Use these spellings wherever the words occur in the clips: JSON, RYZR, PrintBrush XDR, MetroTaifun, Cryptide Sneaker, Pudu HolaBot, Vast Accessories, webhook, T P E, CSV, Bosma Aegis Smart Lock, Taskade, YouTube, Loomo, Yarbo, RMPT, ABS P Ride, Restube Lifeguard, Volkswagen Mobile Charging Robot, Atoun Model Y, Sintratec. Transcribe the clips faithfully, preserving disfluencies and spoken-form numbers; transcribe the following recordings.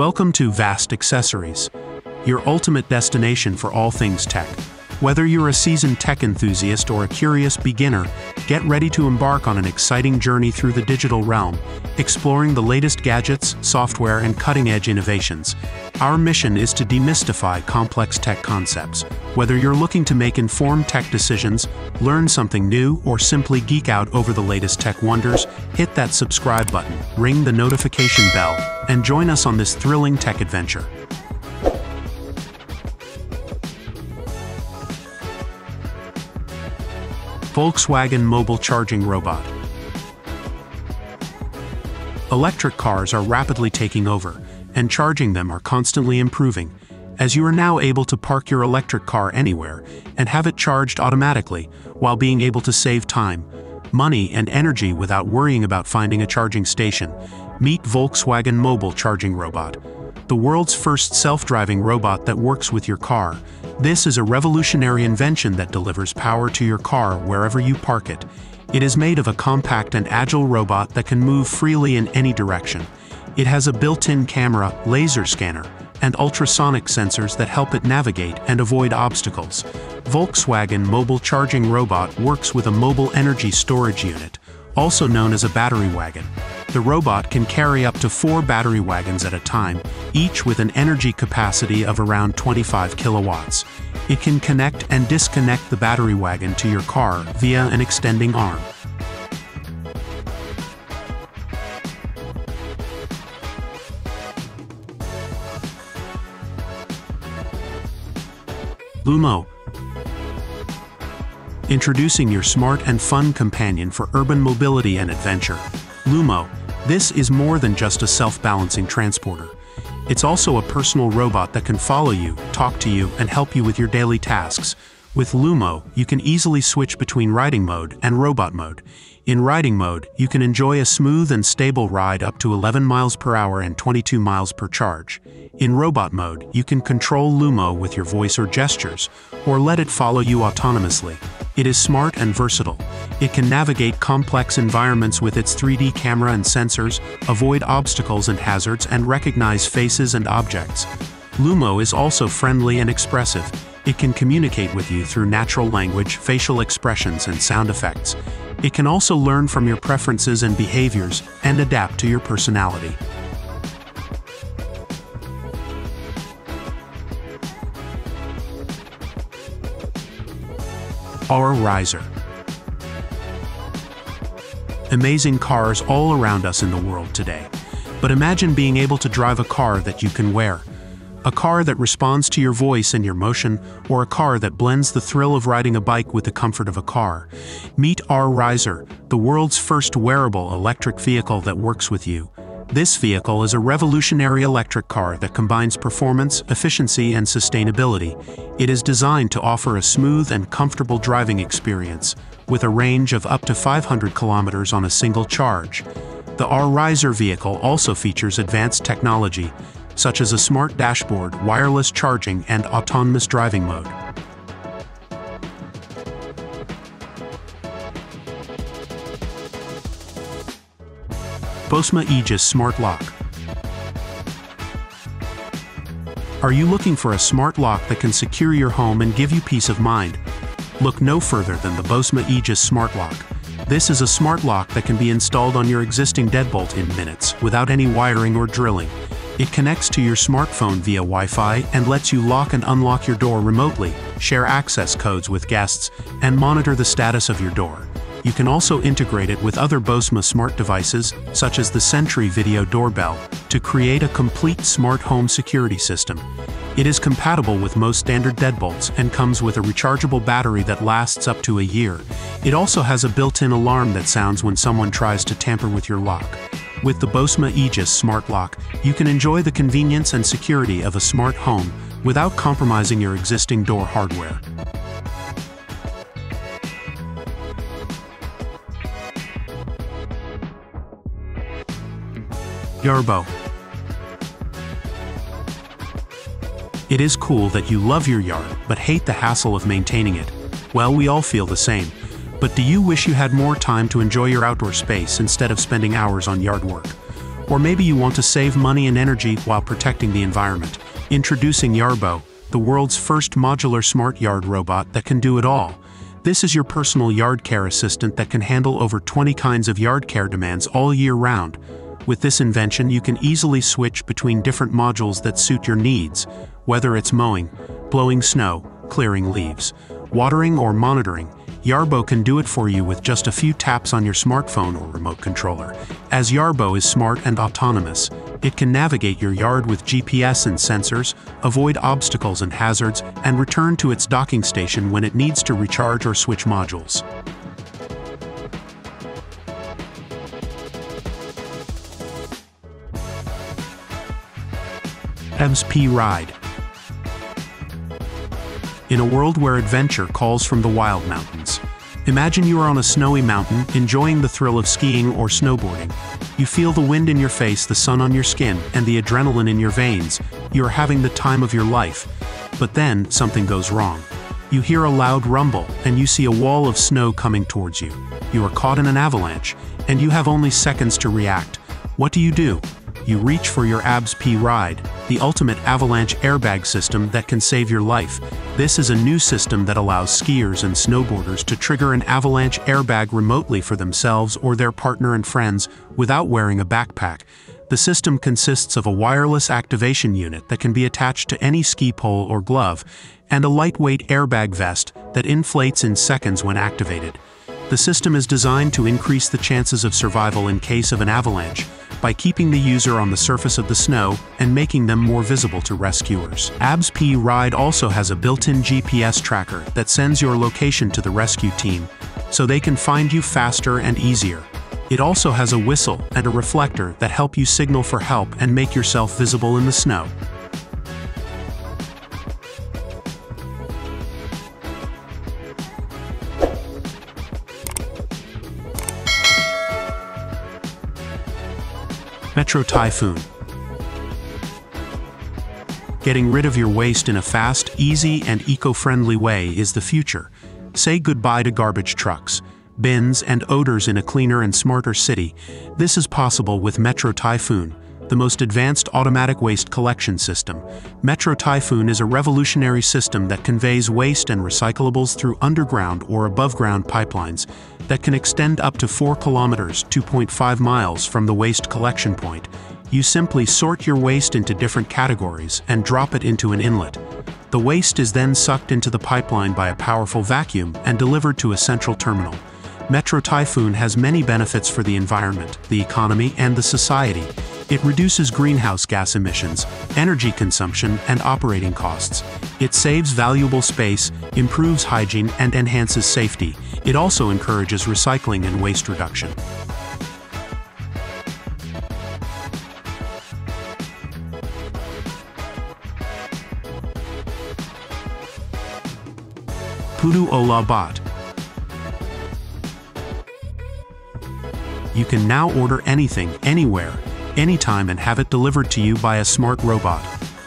Welcome to Vast Accessories, your ultimate destination for all things tech. Whether you're a seasoned tech enthusiast or a curious beginner, get ready to embark on an exciting journey through the digital realm, exploring the latest gadgets, software, and cutting-edge innovations. Our mission is to demystify complex tech concepts. Whether you're looking to make informed tech decisions, learn something new, or simply geek out over the latest tech wonders, hit that subscribe button, ring the notification bell, and join us on this thrilling tech adventure. Volkswagen Mobile Charging Robot. Electric cars are rapidly taking over, and charging them are constantly improving, as you are now able to park your electric car anywhere and have it charged automatically, while being able to save time, money, and energy without worrying about finding a charging station. Meet Volkswagen Mobile Charging Robot, the world's first self-driving robot that works with your car. This is a revolutionary invention that delivers power to your car wherever you park it. It is made of a compact and agile robot that can move freely in any direction. It has a built-in camera, laser scanner, and ultrasonic sensors that help it navigate and avoid obstacles. Volkswagen Mobile Charging Robot works with a mobile energy storage unit, also known as a battery wagon. The robot can carry up to four battery wagons at a time, each with an energy capacity of around twenty-five kilowatts. It can connect and disconnect the battery wagon to your car via an extending arm. Loomo. Introducing your smart and fun companion for urban mobility and adventure. Loomo. This is more than just a self-balancing transporter. It's also a personal robot that can follow you, talk to you, and help you with your daily tasks. With Loomo, you can easily switch between riding mode and robot mode. In riding mode, you can enjoy a smooth and stable ride up to eleven miles per hour and twenty-two miles per charge. In robot mode, you can control Loomo with your voice or gestures, or let it follow you autonomously. It is smart and versatile. It can navigate complex environments with its three D camera and sensors, avoid obstacles and hazards, and recognize faces and objects. Loomo is also friendly and expressive. It can communicate with you through natural language, facial expressions, and sound effects. It can also learn from your preferences and behaviors, and adapt to your personality. R Y Z R. Amazing cars all around us in the world today. But imagine being able to drive a car that you can wear. A car that responds to your voice and your motion, or a car that blends the thrill of riding a bike with the comfort of a car. Meet R Y Z R, the world's first wearable electric vehicle that works with you. This vehicle is a revolutionary electric car that combines performance, efficiency, and sustainability. It is designed to offer a smooth and comfortable driving experience, with a range of up to five hundred kilometers on a single charge. The R Y Z R vehicle also features advanced technology, such as a smart dashboard, wireless charging, and autonomous driving mode. Bosma Aegis Smart Lock. Are you looking for a smart lock that can secure your home and give you peace of mind? Look no further than the Bosma Aegis Smart Lock. This is a smart lock that can be installed on your existing deadbolt in minutes, without any wiring or drilling. It connects to your smartphone via Wi-Fi and lets you lock and unlock your door remotely, share access codes with guests, and monitor the status of your door. You can also integrate it with other Bosma smart devices, such as the Sentry video doorbell, to create a complete smart home security system. It is compatible with most standard deadbolts and comes with a rechargeable battery that lasts up to a year. It also has a built-in alarm that sounds when someone tries to tamper with your lock. With the Bosma Aegis Smart Lock, you can enjoy the convenience and security of a smart home without compromising your existing door hardware. Yarbo. It is cool that you love your yard, but hate the hassle of maintaining it. Well, we all feel the same. But do you wish you had more time to enjoy your outdoor space instead of spending hours on yard work? Or maybe you want to save money and energy while protecting the environment. Introducing Yarbo, the world's first modular smart yard robot that can do it all. This is your personal yard care assistant that can handle over twenty kinds of yard care demands all year round. With this invention, you can easily switch between different modules that suit your needs, whether it's mowing, blowing snow, clearing leaves, watering or monitoring. Yarbo can do it for you with just a few taps on your smartphone or remote controller. As Yarbo is smart and autonomous, it can navigate your yard with G P S and sensors, avoid obstacles and hazards, and return to its docking station when it needs to recharge or switch modules. A B S P Ride. In a world where adventure calls from the wild mountains. Imagine you are on a snowy mountain, enjoying the thrill of skiing or snowboarding. You feel the wind in your face, the sun on your skin, and the adrenaline in your veins. You are having the time of your life. But then, something goes wrong. You hear a loud rumble, and you see a wall of snow coming towards you. You are caught in an avalanche, and you have only seconds to react. What do you do? You reach for your A B S P Ride, the ultimate avalanche airbag system that can save your life. This is a new system that allows skiers and snowboarders to trigger an avalanche airbag remotely for themselves or their partner and friends without wearing a backpack. The system consists of a wireless activation unit that can be attached to any ski pole or glove, and a lightweight airbag vest that inflates in seconds when activated. The system is designed to increase the chances of survival in case of an avalanche, by keeping the user on the surface of the snow and making them more visible to rescuers. A B S P Ride also has a built-in G P S tracker that sends your location to the rescue team, so they can find you faster and easier. It also has a whistle and a reflector that help you signal for help and make yourself visible in the snow. MetroTaifun. Getting rid of your waste in a fast, easy, and eco-friendly way is the future. Say goodbye to garbage trucks, bins, and odors in a cleaner and smarter city. This is possible with MetroTaifun, the most advanced automatic waste collection system. MetroTaifun is a revolutionary system that conveys waste and recyclables through underground or above-ground pipelines that can extend up to four kilometers (two point five miles) from the waste collection point. You simply sort your waste into different categories and drop it into an inlet. The waste is then sucked into the pipeline by a powerful vacuum and delivered to a central terminal. MetroTaifun has many benefits for the environment, the economy, and the society. It reduces greenhouse gas emissions, energy consumption, and operating costs. It saves valuable space, improves hygiene, and enhances safety. It also encourages recycling and waste reduction. Pudu HolaBot. You can now order anything, anywhere, anytime and have it delivered to you by a smart robot.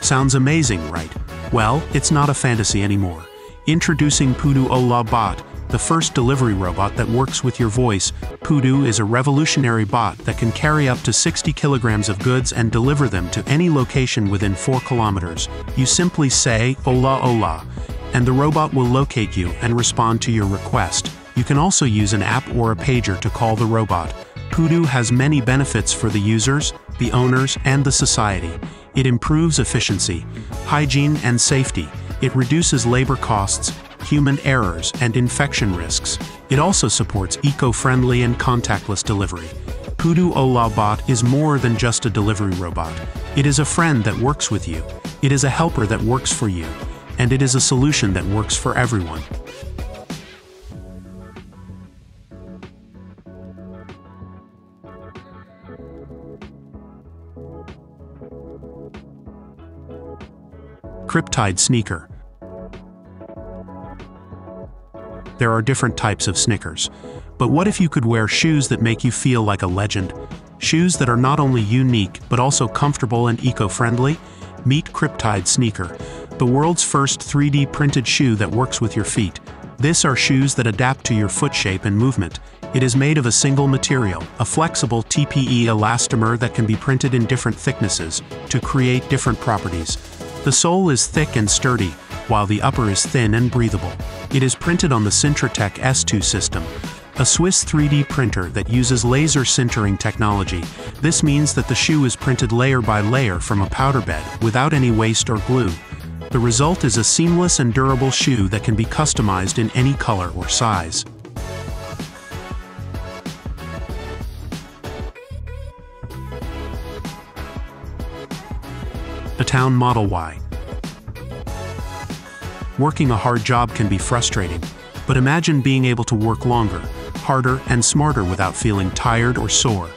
Sounds amazing, right? Well, it's not a fantasy anymore. Introducing Pudu HolaBot, the first delivery robot that works with your voice. Pudu is a revolutionary bot that can carry up to sixty kilograms of goods and deliver them to any location within four kilometers. You simply say, "Hola, hola," and the robot will locate you and respond to your request. You can also use an app or a pager to call the robot. Pudu has many benefits for the users, the owners, and the society. It improves efficiency, hygiene, and safety. It reduces labor costs, human errors, and infection risks. It also supports eco-friendly and contactless delivery. Pudu HolaBot is more than just a delivery robot. It is a friend that works with you. It is a helper that works for you. And it is a solution that works for everyone. Cryptide Sneaker. There are different types of sneakers. But what if you could wear shoes that make you feel like a legend? Shoes that are not only unique but also comfortable and eco-friendly? Meet Cryptide Sneaker, the world's first three D printed shoe that works with your feet. This are shoes that adapt to your foot shape and movement. It is made of a single material, a flexible T P E elastomer that can be printed in different thicknesses to create different properties. The sole is thick and sturdy, while the upper is thin and breathable. It is printed on the Sintratec S two system, a Swiss three D printer that uses laser sintering technology. This means that the shoe is printed layer by layer from a powder bed without any waste or glue. The result is a seamless and durable shoe that can be customized in any color or size. Atoun Model Y. Working a hard job can be frustrating, but imagine being able to work longer, harder, and smarter without feeling tired or sore.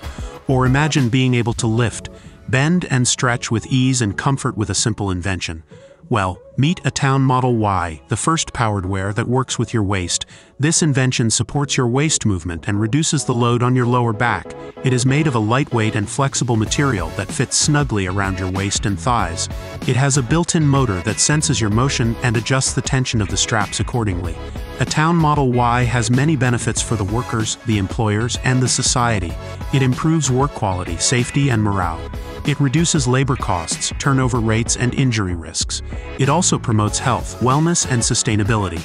Or imagine being able to lift, bend, and stretch with ease and comfort with a simple invention. Well, meet Atoun Model Y, the first powered wear that works with your waist. This invention supports your waist movement and reduces the load on your lower back. It is made of a lightweight and flexible material that fits snugly around your waist and thighs. It has a built-in motor that senses your motion and adjusts the tension of the straps accordingly. Atoun Model Y has many benefits for the workers, the employers, and the society. It improves work quality, safety, and morale. It reduces labor costs, turnover rates, and injury risks. It also promotes health, wellness, and sustainability.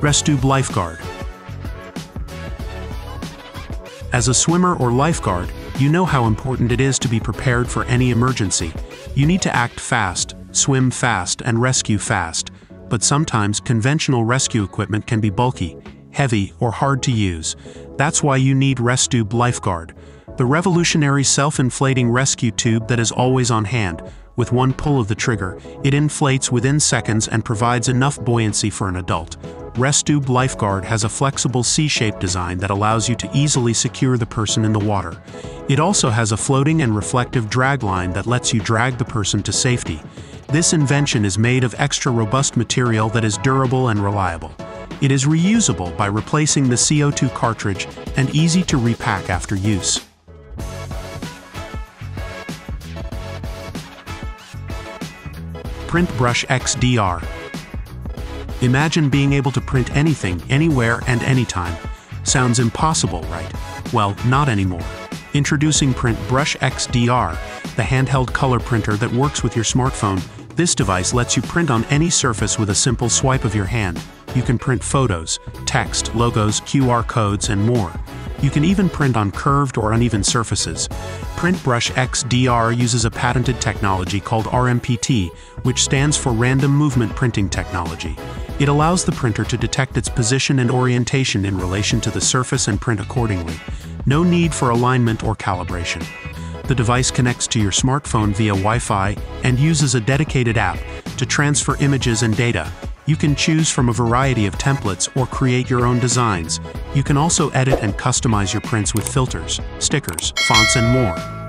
Restube Lifeguard. As a swimmer or lifeguard, you know how important it is to be prepared for any emergency. You need to act fast, swim fast, and rescue fast. But sometimes conventional rescue equipment can be bulky, heavy, or hard to use. That's why you need Restube Lifeguard, the revolutionary self-inflating rescue tube that is always on hand. With one pull of the trigger, it inflates within seconds and provides enough buoyancy for an adult. Restube Lifeguard has a flexible C-shaped design that allows you to easily secure the person in the water. It also has a floating and reflective dragline that lets you drag the person to safety. This invention is made of extra robust material that is durable and reliable. It is reusable by replacing the C O two cartridge and easy to repack after use. PrintBrush X D R. Imagine being able to print anything, anywhere, and anytime. Sounds impossible, right? Well, not anymore. Introducing PrintBrush X D R, the handheld color printer that works with your smartphone. This device lets you print on any surface with a simple swipe of your hand. You can print photos, text, logos, Q R codes, and more. You can even print on curved or uneven surfaces. PrintBrush X D R uses a patented technology called R M P T, which stands for Random Movement Printing Technology. It allows the printer to detect its position and orientation in relation to the surface and print accordingly. No need for alignment or calibration. The device connects to your smartphone via Wi-Fi and uses a dedicated app to transfer images and data. You can choose from a variety of templates or create your own designs. You can also edit and customize your prints with filters, stickers, fonts, and more.